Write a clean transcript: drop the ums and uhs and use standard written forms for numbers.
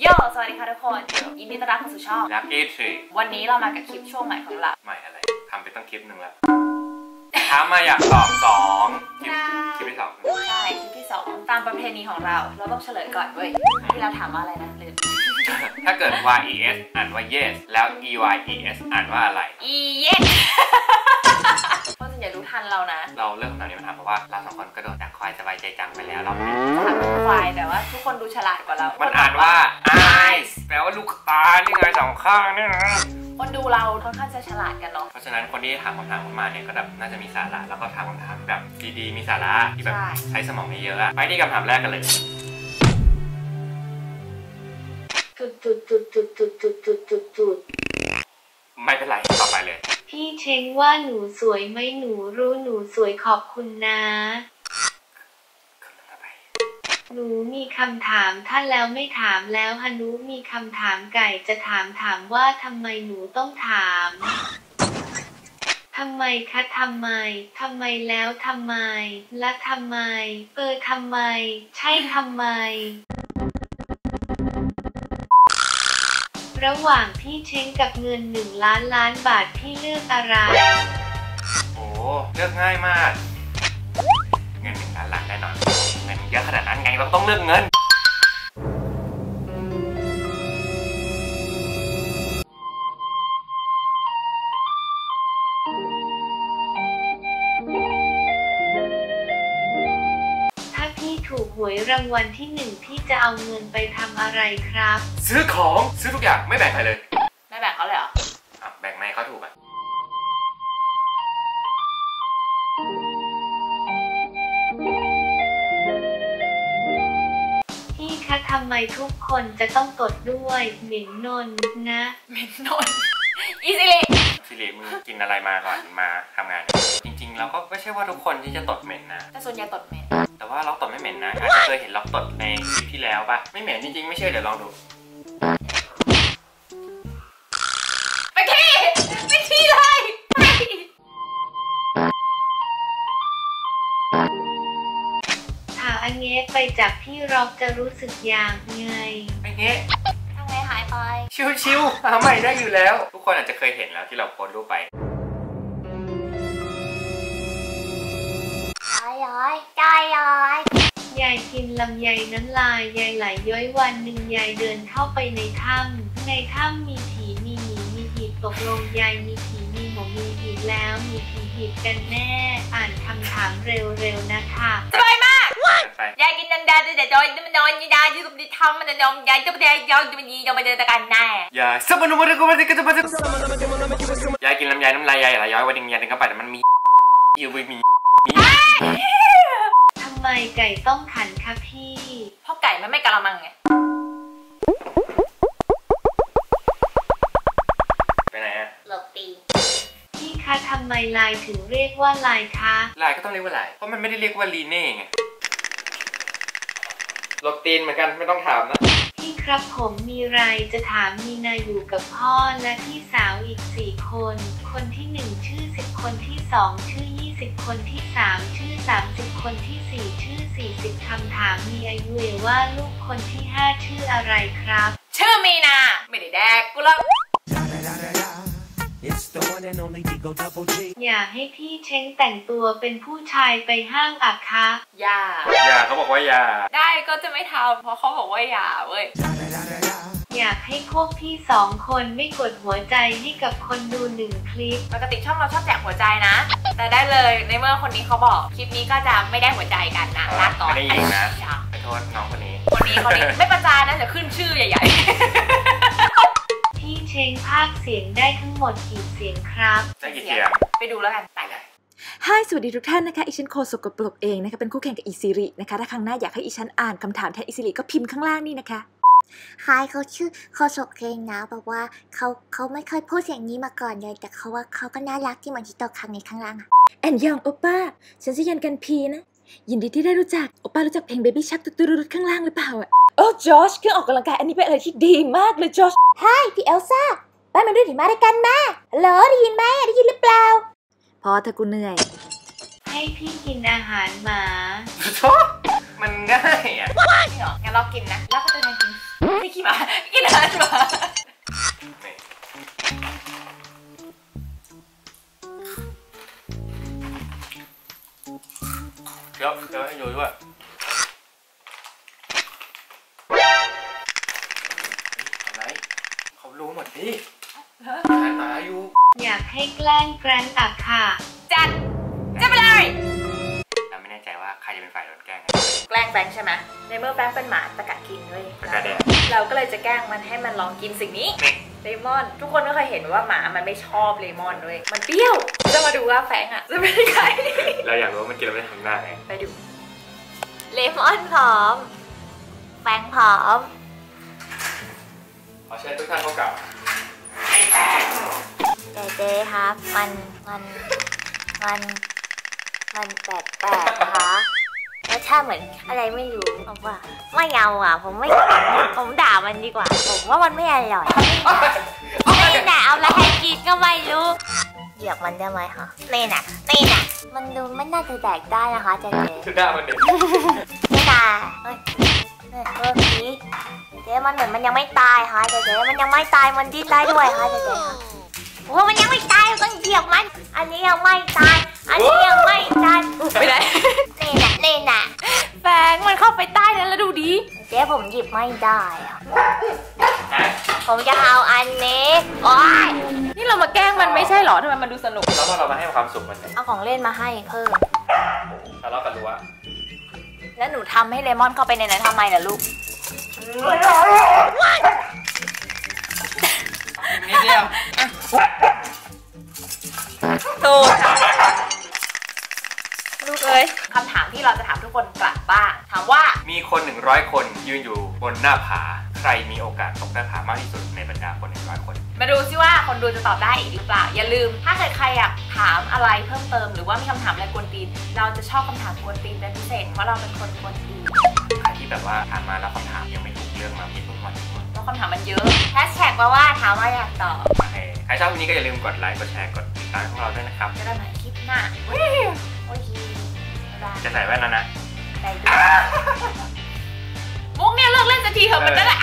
โย่สวัสดีค่ะทุกคนยินดีต้อนรับเข้าสู่ช่อง Lucky Tree วันนี้เรามากับคลิปช่วงใหม่ของเราใหม่อะไรทำไปตั้งคลิปหนึ่งแล้วถามมาอยากตอบ2คลิปที่2ใช่คลิปที่2ตามประเพณีของเราต้องเฉลยก่อนเว้ยที่เราถามว่าอะไรนะลืมถ้าเกิด yes อ่านว่า yes แล้ว yes อ่านว่าอะไร yes เพราะส่วนใหญ่รู้ทันเรานะเราเลือกคำถามนี้มาถามเพราะว่าเราสองคนก็โดนดักควายสบายใจจังไปแล้วเราถามควายแต่ว่าทุกคนดูฉลาดกว่าเรามันอ่านว่า eyes แปลว่าลูกตานี่ไงสองข้างนี่นะคนดูเราค่อนข้างจะฉลาดกันเนาะเพราะฉะนั้นคนที่ถามคำถามมาเนี่ยก็แบบน่าจะมีสาระแล้วก็ถามคำถามแบบดีๆมีสาระที่แบบใช้สมองเยอะๆไปที่คำถามแรกกันเลยไม่เป็นไรต่อไปเลยพี่เช็งว่าหนูสวยไหมหนูรู้หนูสวยขอบคุณนะหนูมีคำถามท่านแล้วไม่ถามแล้วฮานุมีคำถามไก่จะถามว่าทำไมหนูต้องถามทำไมคะทำไมแล้วทำไมและทำไมทำไมใช่ทำไมระหว่างพี่เช้งกับเงิน1 ล้านล้านบาทพี่เลือกอะไรโอ้เลือกง่ายมากเงิน1 ล้านล้านแน่นอนเงินเยอะขนาดนั้นไงเราต้องเลือกเงินถ้าพี่ถูกหวยรางวัลที่1พี่จะเอาเงินไปทำอะไรครับซื้อของซื้อทุกอย่างไม่แบ่งใครเลยไม่แบ่งเขาเลยเหรอแบ่งไหมเขาถูกอะทำไมทุกคนจะต้องตดด้วยเหม็นนนนะเหม็นนนอีสิริมึงกินอะไรมาก่อนมาทำงานจริงๆเราก็ไม่ใช่ว่าทุกคนที่จะตดเหม็นนะแต่ส่วนใหญ่ตดเหม็นแต่ว่าเราตดไม่เหม็นนะอาจจะเคยเห็นเราตดในคลิปที่แล้วป่ะไม่เหม็นจริงๆไม่เชื่อเดี๋ยวลองดูไปที่เลยเงี้ยไปจากพี่ร็อกจะรู้สึกอย่างไงไปเงี้ยทำไงหายไปชิวๆหาใหม่ได้อยู่แล้วทุกคนอาจจะเคยเห็นแล้วที่เราโพสต์รูปไปย้อยยายกินลำไยน้ำลายยายไหลย้อยวันหนึ่งยายเดินเข้าไปในถ้ำมีผีมีหมีมีหีบตกลงยายมีผีมีหมอมีหีบแล้วมีผีหีบกันแน่อ่านคำถามเร็วๆนะคะสบายมากยายกินน้ำดาแต่จอยมันนอนยายยืมดิทำมันนอนยายจะไปยายยาวจะไปยีจะไปเดินตะกันแน่ยายสับมันนุ่มอะไรก็ไม่ได้ก็จะมาสักยายกินลำไยน้ำลายยายอะไรย้อยวันหนึ่งยายถึงก็ไปแต่มันมีอยู่ไม่มีทำไมไก่ต้องขันคะพี่เพราะไก่มันไม่กะละมังไงไปไหนฮะหลบตีพี่คะทำไมลายถึงเรียกว่าลายคะลายก็ต้องเรียกว่าลายเพราะมันไม่ได้เรียกว่าลีเน่ไงหลบตีนเหมือนกันไม่ต้องถามนะพี่ครับผมมีไรจะถามมีนาอยู่กับพ่อและพี่สาวอีก4 คนคนที่1ชื่อ10คนที่2ชื่อ20คนที่3ชื่อ30คนที่4ชื่อ40คำถามมีอายุว่าลูกคนที่5ชื่ออะไรครับชื่อมีนาไม่ได้แดกกูหรอกอย่าให้พี่เช้งแต่งตัวเป็นผู้ชายไปห้างอักคะอย่าเขาบอกว่าอย่าได้ก็จะไม่ทำเพราะเขาบอกว่าอย่าเว้ยอยากให้พวกพี่2 คนไม่กดหัวใจให้กับคนดู1 คลิปปกติช่องเราชอบแจกหัวใจนะแต่ได้เลยในเมื่อคนนี้เขาบอกคลิปนี้ก็จะไม่ได้หัวใจกันนะลาก่อนไม่ได้ยินนะขอโทษน้องคนนี้ไม่ประจานนะเดี๋ยวขึ้นชื่อใหญ่พี่เช้งพากย์เสียงได้ทั้งหมดกี่เสียงครับได้กี่เสียงไปดูแล้วกันไปเลยสวัสดีทุกท่านนะคะอีฉันโคสกปรกเองนะคะเป็นคู่แข่งกับอีสิรินะคะถ้าครั้งหน้าอยากให้อีฉันอ่านคำถามแทนอีสิริก็พิมพ์ข้างล่างนี่นะคะ Hi เขาชื่อโคสกเองนะบอกว่าเขาไม่เคยพูดเสียงนี้มาก่อนเลยแต่เขาว่าเขาก็น่ารักที่มันที่ตกครั้งในข้างล่างอะแอนยองโอป้าฉันชื่อยันกันพีนะยินดีที่ได้รู้จักโอป้ารู้จักเพลง Baby Shark ตุรุดข้างล่างหรือเปล่าอะโอ้จอชเครื่องออกกำลังกายอันนี้เป็นอะไรที่ดีมากเลยจอชไฮพี่เอลซ่าบ้านมันด้วยถึงมาด้วยกันมาฮัลโหลได้ยินไหมได้ยินหรือเปล่าพอเธอกูเหนื่อยให้พี่กินอาหารหมา มันง่ายอ่ะจริงเหรองั้นเรากินนะแล้วก็จะกินไม่ขี้หมากินอะไรหมาเดี๋ยวให้อยู่ด้วยอะไรเขารู้หมดพี่หาหมาอยู่อยากให้แกล้งแกรนตักค่ะจัดไปเลยเราไม่แน่ใจว่าใครจะเป็นฝ่ายโดนแกล้งแกล้งแบงค์ใช่ไหมในเมื่อแบงค์เป็นหมาตะกัดกินเลยตะกัดแดงเราก็เลยจะแกล้งมันให้มันลองกินสิ่งนี้เลมอนทุกคนก็เคยเห็นว่าหมามันไม่ชอบเลมอนด้วยมันเปรี้ยวจะมาดูว่าแฟงอ่ะจะเป็นใครเราอยากรู้ว่ามันกินแล้วมันทำหน้าไงไปดูเลมอนพร้อมแฟงพร้อมขอเชิญทุกท่านเข้ากับเจ๊ครับมันแปลกๆนะคะรสชาติเหมือนอะไรไม่รู้ผมว่าไม่เอาอ่ะผมไม่ผมด่ามันดีกว่าผมว่ามันไม่อร่อยนี่น่ะเอาอะไรให้กินก็ไม่รู้เหยียบมันได้ไหมคะนี่น่ะมันดูไม่น่าจะแตกได้นะคะเจ๊คือด่ามันเด็กไม่ได้เจ๊มันเหมือนมันยังไม่ตายค่ะเจ๊มันยังไม่ตายมันดิ้นได้ด้วยค่ะเจ๊โอ้มันยังไม่ตายต้องเหยียบมันอันนี้ยังไม่ตายอันนี้ยังไม่ตายไม่ได้นี่น่ะแฟงมันเข้าไปใต้นั้นแล้วดูดิเจ๊ผมหยิบไม่ได้อะผมจะเอาอันนี้โอ๊ยนี่เรามาแกล้งมันไม่ใช่หรอทำไมมันดูสนุกแล้วว่าเรามาให้ความสุขมันเอาของเล่นมาให้เพิ่มทะเลาะกันรู้ว่าแล้วหนูทำให้เลมอนเข้าไปในนั้นทำไมล่ะลูกนิดเดียวถูกลูกเอ้ยคำถามที่เราจะถามทุกคนกลับบ้านถามว่ามีคน100คนยืนอยู่บนหน้าผาใครมีโอกาสตกหน้าผามากที่สุดในบรรดาคน100คนมาดูซิว่าคนดูจะตอบได้อีกหรือเปล่าอย่าลืมถ้าเกิดใครอยากถามอะไรเพิ่มเติมหรือว่ามีคำถามอะไรกวนตีนเราจะชอบคำถามกวนตีนเป็นพิเศษเพราะเราเป็นคนกวนตีนใครที่แบบว่าถามมาแล้วคำถามยังไม่ถูกเรื่องมาพิมพ์ทุกวันเพราะคำถามมันเยอะแฮชแท็กมาว่าถามว่าอยากตอบใครชอบวันนี้ก็อย่าลืมกดไลค์กดแชร์กดติดตามของเราด้วยนะครับจะได้หมายคลิปหน้าโอเคจะใส่แว่นแล้วนะมุกเนี่ยเลิกเล่นสักทีเถอะมันจะได้